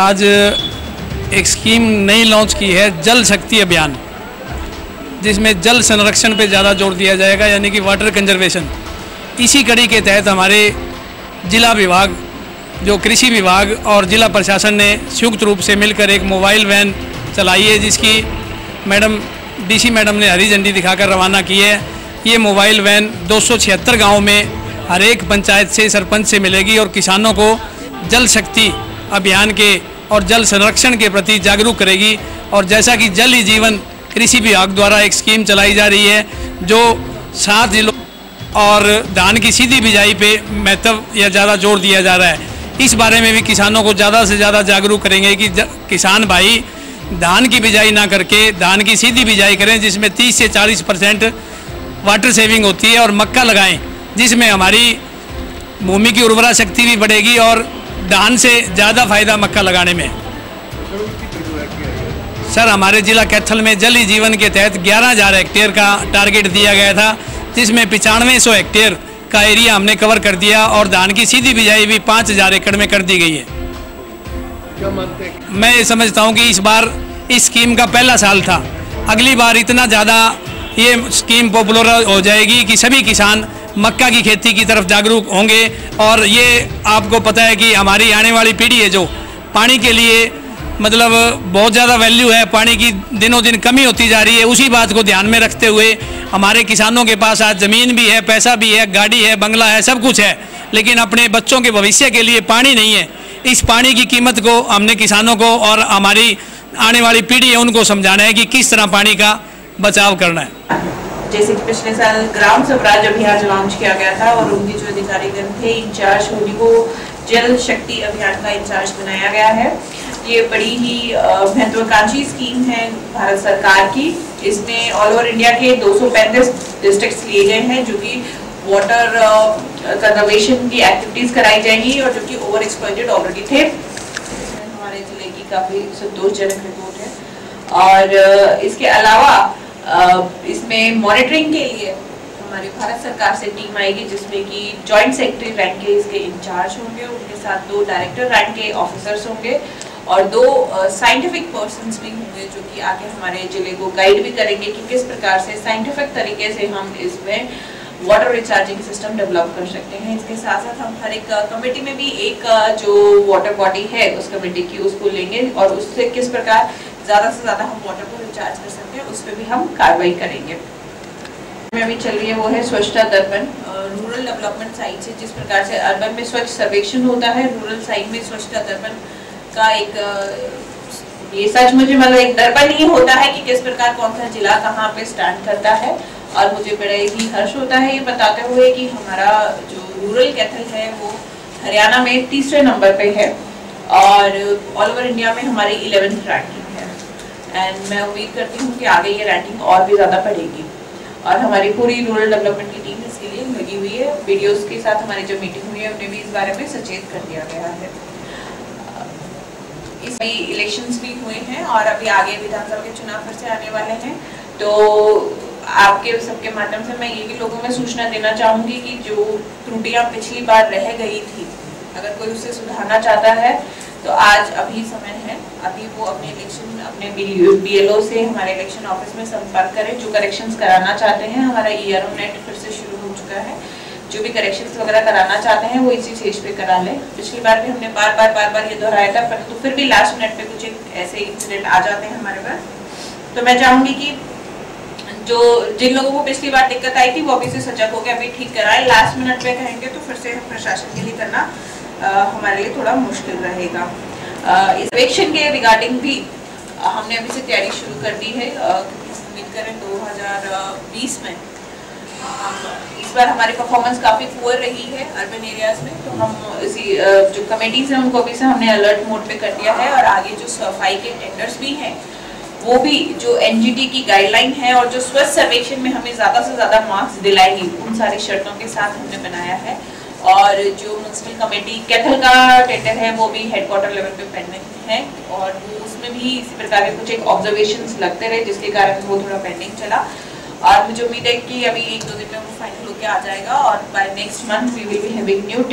आज एक स्कीम नई लॉन्च की है जल शक्ति अभियान, जिसमें जल संरक्षण पे ज़्यादा जोर दिया जाएगा, यानी कि वाटर कंजर्वेशन। इसी कड़ी के तहत हमारे जिला विभाग, जो कृषि विभाग और जिला प्रशासन ने संयुक्त रूप से मिलकर एक मोबाइल वैन चलाई है, जिसकी मैडम डीसी मैडम ने हरी झंडी दिखाकर रवाना की है। ये मोबाइल वैन 276 गाँव में हर एक पंचायत से, सरपंच से मिलेगी और किसानों को जल शक्ति अभियान के और जल संरक्षण के प्रति जागरूक करेगी। और जैसा कि जल ही जीवन कृषि विभाग द्वारा एक स्कीम चलाई जा रही है, जो 7 जिलों और धान की सीधी बिजाई पे महत्व या ज़्यादा जोर दिया जा रहा है। इस बारे में भी किसानों को ज़्यादा से ज़्यादा जागरूक करेंगे कि किसान भाई धान की बिजाई ना करके धान की सीधी बिजाई करें, जिसमें 30 से 40% वाटर सेविंग होती है, और मक्का लगाएँ, जिसमें हमारी भूमि की उर्वरा शक्ति भी बढ़ेगी और धान से ज़्यादा फायदा मक्का लगाने में। सर, हमारे जिला कैथल में जल ही जीवन के तहत 11,000 हेक्टेयर का टारगेट दिया गया था, जिसमें 9500 हेक्टेयर का एरिया हमने कवर कर दिया और धान की सीधी बिजाई भी 5,000 एकड़ में कर दी गई है। क्या मानते हैं? मैं ये समझता हूँ कि इस बार इस स्कीम का पहला साल था, अगली बार इतना ज़्यादा ये स्कीम पॉपुलर हो जाएगी कि सभी किसान मक्का की खेती की तरफ जागरूक होंगे। और ये आपको पता है कि हमारी आने वाली पीढ़ी है जो पानी के लिए, मतलब बहुत ज़्यादा वैल्यू है, पानी की दिनों दिन कमी होती जा रही है। उसी बात को ध्यान में रखते हुए हमारे किसानों के पास आज ज़मीन भी है, पैसा भी है, गाड़ी है, बंगला है, सब कुछ है, लेकिन अपने बच्चों के भविष्य के लिए पानी नहीं है। इस पानी की कीमत को हमने किसानों को और हमारी आने वाली पीढ़ी है उनको समझाना है कि किस तरह पानी का बचाव करना है। जैसे कि पिछले साल ग्राम सभाराज अभियान लॉन्च किया गया था और उनके जो अधिकारीगण थे, इंचार्ज, उनको जल शक्ति अभियान का इंचार्ज बनाया गया है। ये बड़ी ही महत्वाकांक्षी स्कीम है भारत सरकार की। इसमें ऑल ओवर इंडिया के 235 डिस्ट्रिक्ट्स लिए गए हैं, जो कि वाटर कंजर्वेशन की एक्टिविटीज कराई जाएंगी और जो कि ओवर एक्सप्लॉइटेड ऑलरेडी थे। हमारे जिले की काफ़ी संतोषजनक रिपोर्ट है। और इसके अलावा इसमें मॉनिटरिंग के लिए हमारी भारत सरकार से टीम आएगी, जिसमें कि जॉइंट सेक्रेटरी रैंक के इसके इंचार्ज होंगे, उनके साथ 2 डायरेक्टर रैंक के ऑफिसर्स होंगे और 2 साइंटिफिक पर्सन्स भी होंगे, जो कि आगे हमारे जिले को गाइड भी करेंगे कि किस प्रकार से साइंटिफिक तरीके से हम इसमें वाटर रिचार्जिंग सिस्टम डेवलप कर सकते हैं। इसके साथ साथ हम हर एक कमेटी में भी एक जो वाटर बॉडी है उस कमेटी की, उसको लेंगे और उससे किस प्रकार ज़्यादा से ज़्यादा हम वाटर को रिचार्ज कर सकते हैं, उस पर भी हम कार्रवाई करेंगे। में अभी चल रही है वो है स्वच्छता दर्पण रूरल डेवलपमेंट साइड से। जिस प्रकार से अर्बन में स्वच्छ सर्वेक्षण होता है, रूरल साइड में स्वच्छता दर्पण का एक ये सच मुझे मतलब एक दर्पण ही होता है कि किस प्रकार कौन सा जिला कहाँ पे स्टैंड करता है। और मुझे बड़े ही हर्ष होता है ये बताते हुए कि हमारा जो रूरल कैथल है वो हरियाणा में 3रे नंबर पे है और ऑल ओवर इंडिया में हमारी 11th रैंकिंग है। एंड मैं उम्मीद करती हूँ कि आगे ये रैंकिंग और भी ज़्यादा बढ़ेगी और हमारी पूरी रूरल डेवलपमेंट की टीम इसके लिए लगी हुई है। वीडियोस के साथ हमारी जो मीटिंग हुई है उन्हें भी इस बारे में सचेत कर दिया गया है। इस इलेक्शंस भी हुए हैं और अभी आगे विधानसभा के चुनाव फिर से आने वाले हैं, तो आपके सबके माध्यम से मैं ये भी लोगों में सूचना देना चाहूँगी कि जो त्रुटियाँ पिछली बार रह गई थी, अगर कोई उससे सुधारना चाहता है तो आज अभी समय है, अभी वो अपने इलेक्शन अपने BLO से हमारे इलेक्शन ऑफिस में संपर्क करें जो करेक्शंस कराना चाहते हैं। हमारा ERO नेट फिर से शुरू हो चुका है, जो भी करेक्शंस वगैरह कराना चाहते हैं वो इसी स्टेज पे करा लें। पिछली बार भी हमने बार बार ये दोहराया था, पर तो फिर भी लास्ट मिनट पे कुछ एक ऐसे इंसिडेंट आ जाते हैं हमारे पास। तो मैं चाहूँगी कि जो जिन लोगों को पिछली बार दिक्कत आई थी वो अभी से सजग होकर अभी ठीक कराएं। लास्ट मिनट पे कहेंगे तो फिर से प्रशासन के लिए करना हमारे लिए थोड़ा मुश्किल रहेगा। इस इलेक्शन के रिगार्डिंग भी हमने अभी से तैयारी शुरू कर दी है। उम्मीद करें 2020 में इस बार हमारी परफॉर्मेंस काफ़ी पुअर रही है अर्बन एरियाज़ में, तो हम इसी जो कमेटीज़ हैं उनको अभी से हमने अलर्ट मोड पे कर दिया है। और आगे जो सफाई के टेंडर्स भी हैं वो भी जो NGT की गाइडलाइन है और जो स्वच्छ सर्वेक्षण में हमें ज़्यादा से ज़्यादा मार्क्स दिलाएगी उन सारी शर्तों के साथ हमने बनाया है। और जो म्यूनसिपल कमेटी कैथल का टेंडर है वो भी हेडक्वार्टर लेवल पे पेंडिंग है और वो उसमें भी इसी प्रकार के कुछ एक ऑब्जर्वेशंस लगते रहे, जिसके कारण वो थोड़ा पेंडिंग चला। और मुझे उम्मीद है कि अभी 1-2 दिन में वो फाइनल होकर आ जाएगा और by next month we will be having new